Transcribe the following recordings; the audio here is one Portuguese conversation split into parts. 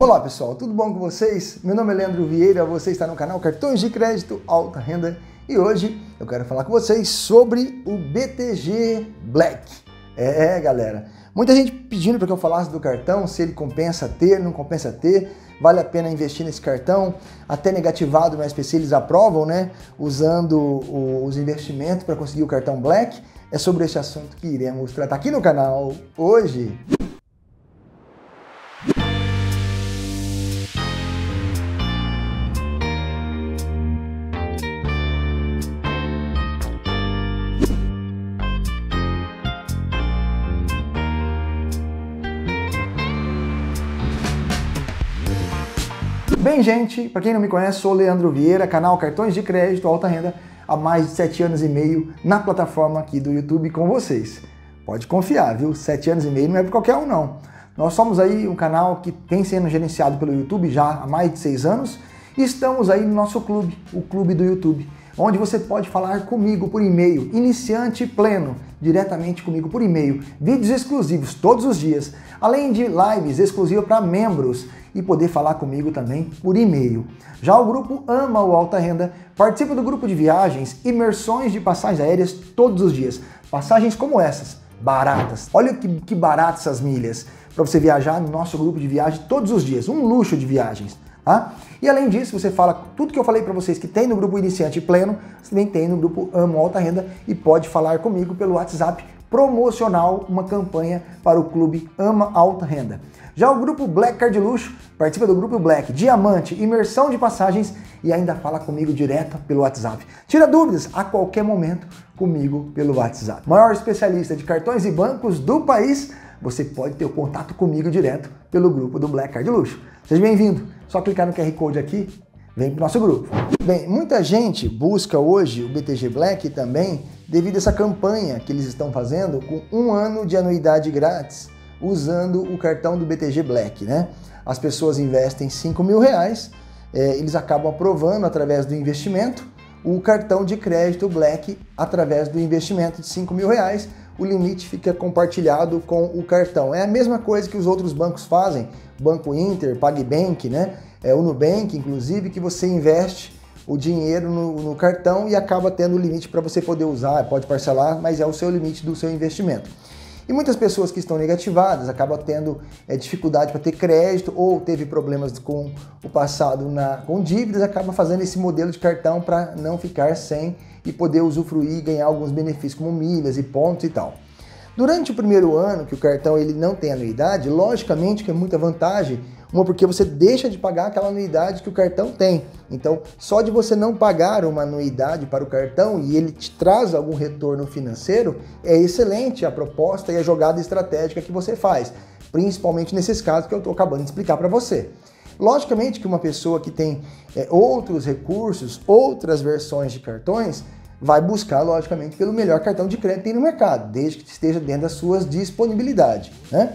Olá pessoal, tudo bom com vocês? Meu nome é Leandro Vieira, você está no canal Cartões de Crédito Alta Renda e hoje eu quero falar com vocês sobre o BTG Black. É galera, muita gente pedindo para que eu falasse do cartão, se ele compensa ter, não compensa ter, vale a pena investir nesse cartão, até negativado no SPC eles aprovam, né? Usando os investimentos para conseguir o cartão Black. É sobre esse assunto que iremos tratar aqui no canal hoje. Bem, gente, para quem não me conhece, sou Leandro Vieira, canal Cartões de Crédito Alta Renda, há mais de 7 anos e meio na plataforma aqui do YouTube com vocês. Pode confiar, viu? 7 anos e meio não é para qualquer um, não. Nós somos aí um canal que tem sendo gerenciado pelo YouTube já há mais de 6 anos e estamos aí no nosso clube, o Clube do YouTube, onde você pode falar comigo por e-mail, iniciante pleno, diretamente comigo por e-mail, vídeos exclusivos todos os dias, além de lives exclusivas para membros e poder falar comigo também por e-mail. Já o grupo Ama o Alta Renda, participa do grupo de viagens, imersões de passagens aéreas todos os dias, passagens como essas, baratas. Olha que baratas essas milhas, para você viajar no nosso grupo de viagem todos os dias, um luxo de viagens. Tá? E além disso, você fala tudo que eu falei para vocês que tem no grupo Iniciante Pleno, você também tem no grupo Ama Alta Renda e pode falar comigo pelo WhatsApp promocional, uma campanha para o clube Ama Alta Renda. Já o grupo Black Card Luxo, participa do grupo Black Diamante, imersão de passagens e ainda fala comigo direto pelo WhatsApp. Tira dúvidas a qualquer momento comigo pelo WhatsApp. Maior especialista de cartões e bancos do país, você pode ter o contato comigo direto pelo grupo do Black Card Luxo. Seja bem-vindo, só clicar no QR Code aqui, vem para o nosso grupo. Bem, muita gente busca hoje o BTG Black também devido a essa campanha que eles estão fazendo com um ano de anuidade grátis usando o cartão do BTG Black, né? As pessoas investem 5 mil reais, eles acabam aprovando através do investimento o cartão de crédito Black através do investimento de 5 mil reais, o limite fica compartilhado com o cartão. É a mesma coisa que os outros bancos fazem, Banco Inter, PagBank, né? O Nubank, inclusive, que você investe o dinheiro no cartão e acaba tendo o limite para você poder usar, pode parcelar, mas é o seu limite do seu investimento. E muitas pessoas que estão negativadas acabam tendo dificuldade para ter crédito ou teve problemas com o passado com dívidas, acaba fazendo esse modelo de cartão para não ficar sem e poder usufruir e ganhar alguns benefícios como milhas e pontos e tal. Durante o primeiro ano que o cartão ele não tem anuidade, logicamente que é muita vantagem, uma porque você deixa de pagar aquela anuidade que o cartão tem. Então, só de você não pagar uma anuidade para o cartão e ele te traz algum retorno financeiro, é excelente a proposta e a jogada estratégica que você faz, principalmente nesses casos que eu estou acabando de explicar para você. Logicamente que uma pessoa que tem outros recursos, outras versões de cartões, vai buscar, logicamente, pelo melhor cartão de crédito que tem no mercado, desde que esteja dentro das suas disponibilidades, né?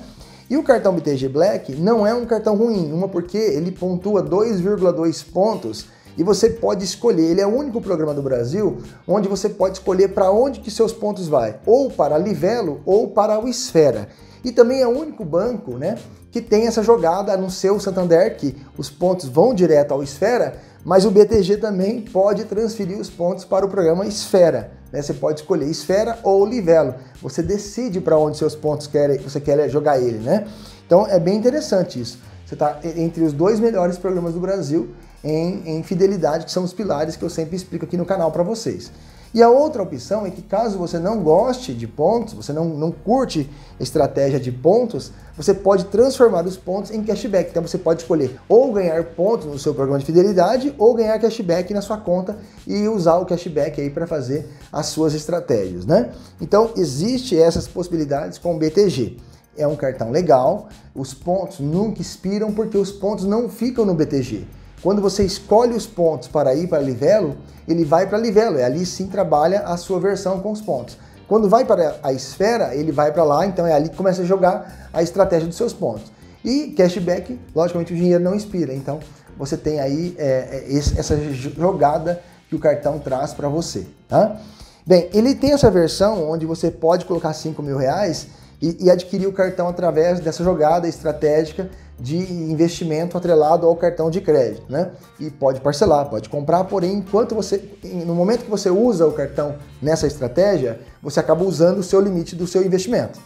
E o cartão BTG Black não é um cartão ruim, uma porque ele pontua 2,2 pontos e você pode escolher, ele é o único programa do Brasil onde você pode escolher para onde que seus pontos vai, ou para a Livelo ou para o Esfera. E também é o único banco, né, que tem essa jogada, a não ser o Santander, que os pontos vão direto ao Esfera, mas o BTG também pode transferir os pontos para o programa Esfera. Né? Você pode escolher Esfera ou Livelo. Você decide para onde seus pontos você quer jogar ele, né? Então é bem interessante isso. Você está entre os dois melhores programas do Brasil em fidelidade, que são os pilares que eu sempre explico aqui no canal para vocês. E a outra opção é que caso você não goste de pontos, você não curte estratégia de pontos, você pode transformar os pontos em cashback. Então você pode escolher ou ganhar pontos no seu programa de fidelidade ou ganhar cashback na sua conta e usar o cashback aí para fazer as suas estratégias, né? Então existe essas possibilidades com o BTG. É um cartão legal, os pontos nunca expiram porque os pontos não ficam no BTG. Quando você escolhe os pontos para ir para Livelo, ele vai para Livelo, e ali sim trabalha a sua versão com os pontos. Quando vai para a Esfera, ele vai para lá, então é ali que começa a jogar a estratégia dos seus pontos. E cashback, logicamente o dinheiro não expira, então você tem aí essa jogada que o cartão traz para você, tá? Bem, ele tem essa versão onde você pode colocar 5 mil reais e adquirir o cartão através dessa jogada estratégica de investimento atrelado ao cartão de crédito, né? E pode parcelar, pode comprar, porém, enquanto você, no momento que você usa o cartão nessa estratégia, você acaba usando o seu limite do seu investimento.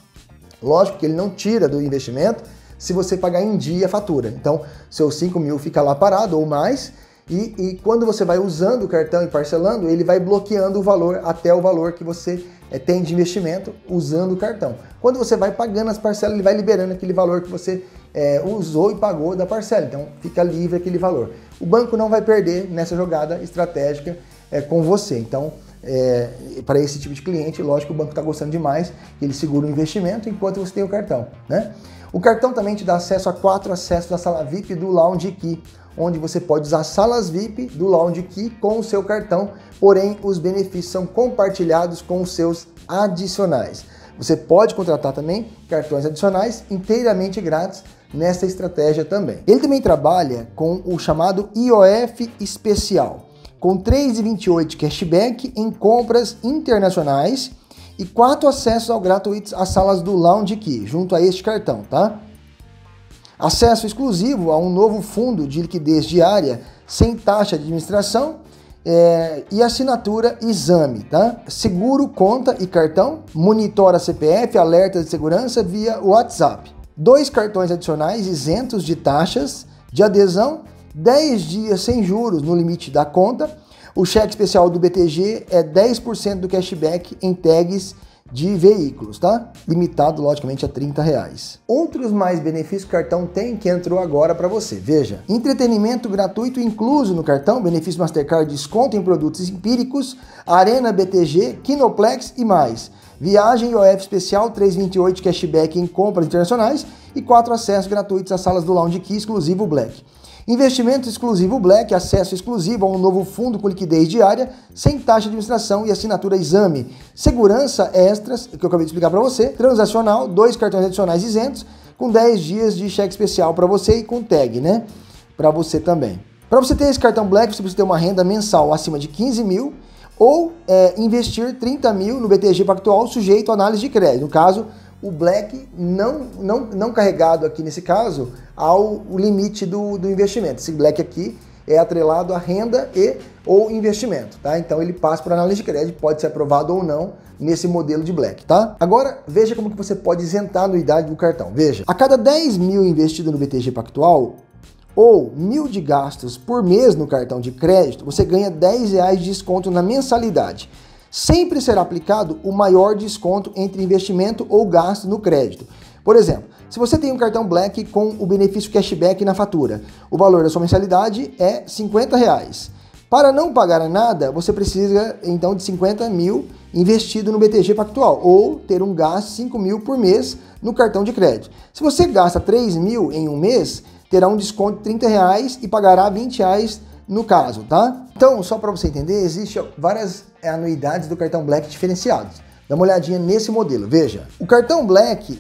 Lógico que ele não tira do investimento se você pagar em dia a fatura. Então, seus 5 mil fica lá parado ou mais, e quando você vai usando o cartão e parcelando, ele vai bloqueando o valor até o valor que você tem de investimento usando o cartão. Quando você vai pagando as parcelas, ele vai liberando aquele valor que você usou e pagou da parcela, então fica livre aquele valor. O banco não vai perder nessa jogada estratégica com você. Então, para esse tipo de cliente, lógico, o banco está gostando demais, ele segura o investimento enquanto você tem o cartão, né? O cartão também te dá acesso a 4 acessos da sala VIP do Lounge Key, onde você pode usar salas VIP do Lounge Key com o seu cartão, porém os benefícios são compartilhados com os seus adicionais. Você pode contratar também cartões adicionais inteiramente grátis nessa estratégia também. Ele também trabalha com o chamado IOF especial, com 3,28 cashback em compras internacionais e 4 acessos ao gratuitos às salas do Lounge Key, junto a este cartão, tá? Acesso exclusivo a um novo fundo de liquidez diária sem taxa de administração e assinatura exame, tá? Seguro, conta e cartão, monitora CPF, alertas de segurança via WhatsApp. 2 cartões adicionais isentos de taxas de adesão, 10 dias sem juros no limite da conta. O cheque especial do BTG é 10% do cashback em tags de veículos, tá? Limitado, logicamente, a R$30. Outros mais benefícios que o cartão tem que entrou agora para você. Veja, entretenimento gratuito incluso no cartão, benefício Mastercard, desconto em produtos empíricos, Arena BTG, Kinoplex e mais. Viagem IOF especial, 3,28 cashback em compras internacionais e 4 acessos gratuitos às salas do Lounge Key exclusivo Black. Investimento exclusivo Black, acesso exclusivo a um novo fundo com liquidez diária, sem taxa de administração e assinatura exame. Segurança extras, que eu acabei de explicar para você, transacional, 2 cartões adicionais isentos, com 10 dias de cheque especial para você e com tag, né? Para você também. Para você ter esse cartão Black, você precisa ter uma renda mensal acima de 15 mil ou investir 30 mil no BTG Pactual sujeito à análise de crédito. No caso, o Black não carregado aqui nesse caso ao limite do investimento. Esse Black aqui é atrelado à renda e ou investimento, tá? Então ele passa por análise de crédito, pode ser aprovado ou não nesse modelo de Black, tá? Agora veja como que você pode isentar a anuidade do cartão. Veja, a cada 10 mil investido no BTG Pactual ou 1.000 de gastos por mês no cartão de crédito, você ganha R$10 de desconto na mensalidade. Sempre será aplicado o maior desconto entre investimento ou gasto no crédito. Por exemplo, se você tem um cartão Black com o benefício cashback na fatura, o valor da sua mensalidade é R$50. Para não pagar nada, você precisa então de 50 mil investido no BTG Pactual ou ter um gasto de 5 mil por mês no cartão de crédito. Se você gasta 3 mil em um mês, terá um desconto de R$30 e pagará R$20 no caso, tá? Então, só para você entender, existem várias anuidades do cartão Black diferenciados. Dá uma olhadinha nesse modelo, veja. O cartão Black,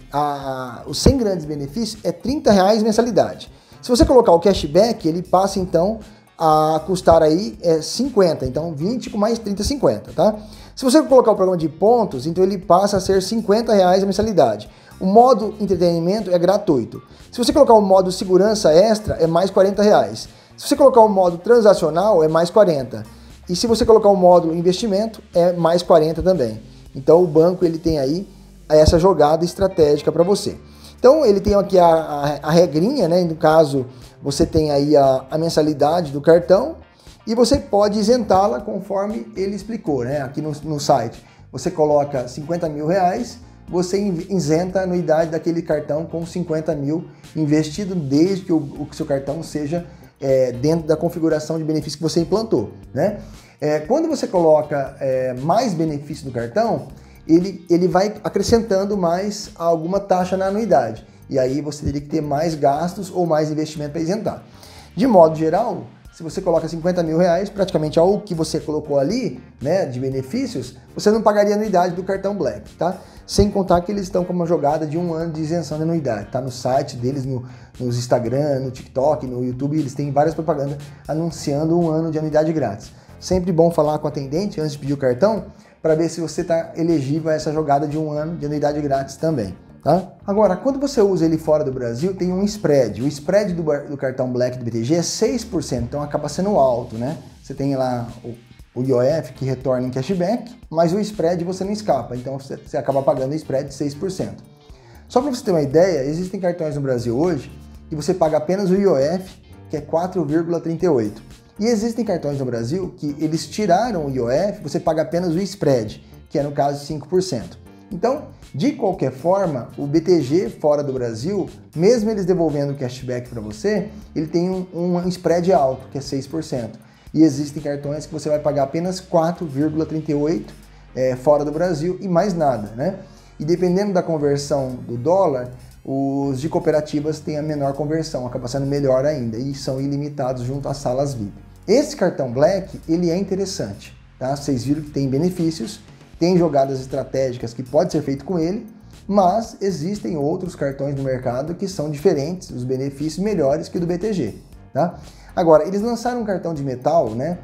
os 100 grandes benefícios, é R$30 mensalidade. Se você colocar o cashback, ele passa então a custar aí 50, então 20 com mais 30, 50, tá? Se você colocar o programa de pontos, então ele passa a ser R$50 a mensalidade. O modo entretenimento é gratuito. Se você colocar o modo segurança extra, é mais R$40. Se você colocar o modo transacional, é mais 40. E se você colocar o módulo investimento, é mais 40 também. Então o banco ele tem aí essa jogada estratégica para você. Então ele tem aqui a regrinha, né? No caso, você tem aí a mensalidade do cartão e você pode isentá-la conforme ele explicou, né? Aqui no site. Você coloca 50 mil reais, você isenta a anuidade daquele cartão com 50 mil investido desde que o seu cartão seja dentro da configuração de benefício que você implantou, né? Quando você coloca mais benefício no cartão, ele vai acrescentando mais alguma taxa na anuidade. E aí você teria que ter mais gastos ou mais investimento para isentar. De modo geral, se você coloca 50 mil reais, praticamente ao que você colocou ali, né, de benefícios, você não pagaria a anuidade do cartão Black, tá? Sem contar que eles estão com uma jogada de 1 ano de isenção de anuidade, tá? No site deles, nos Instagram, no TikTok, no YouTube, eles têm várias propagandas anunciando 1 ano de anuidade grátis. Sempre bom falar com o atendente antes de pedir o cartão, para ver se você está elegível a essa jogada de 1 ano de anuidade grátis também. Tá? Agora, quando você usa ele fora do Brasil, tem um spread. O spread do cartão Black do BTG é 6%, então acaba sendo alto, né? Você tem lá o IOF que retorna em cashback, mas o spread você não escapa, então você acaba pagando o spread de 6%. Só para você ter uma ideia, existem cartões no Brasil hoje que você paga apenas o IOF, que é 4,38%. E existem cartões no Brasil que eles tiraram o IOF, você paga apenas o spread, que é no caso 5%. Então, de qualquer forma, o BTG fora do Brasil, mesmo eles devolvendo o cashback para você, ele tem um spread alto, que é 6%. E existem cartões que você vai pagar apenas 4,38% fora do Brasil e mais nada, né? E dependendo da conversão do dólar, os de cooperativas têm a menor conversão, acaba sendo melhor ainda, e são ilimitados junto às salas VIP. Esse cartão Black, ele é interessante, tá? Vocês viram que tem benefícios, tem jogadas estratégicas que pode ser feito com ele, mas existem outros cartões no mercado que são diferentes, os benefícios melhores que o do BTG, tá? Agora, eles lançaram um cartão de metal, né?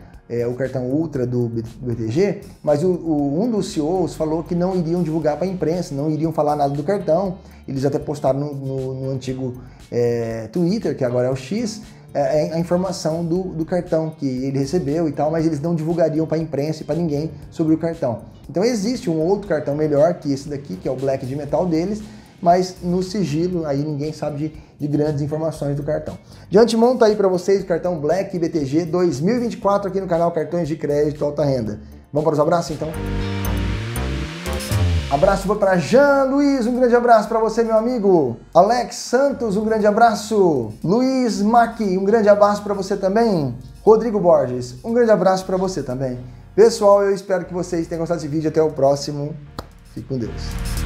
O cartão Ultra do BTG, mas um dos CEOs falou que não iriam divulgar para a imprensa, não iriam falar nada do cartão. Eles até postaram no antigo Twitter, que agora é o X, a informação do cartão que ele recebeu e tal, mas eles não divulgariam para a imprensa e para ninguém sobre o cartão. Então existe um outro cartão melhor que esse daqui, que é o Black de metal deles, mas no sigilo aí ninguém sabe de grandes informações do cartão. De antemão tá aí para vocês o cartão Black BTG 2024 aqui no canal Cartões de Crédito Alta Renda. Vamos para os abraços então? Abraço para Jean Luiz, um grande abraço para você, meu amigo. Alex Santos, um grande abraço. Luiz Maqui, um grande abraço para você também. Rodrigo Borges, um grande abraço para você também. Pessoal, eu espero que vocês tenham gostado desse vídeo. Até o próximo. Fique com Deus.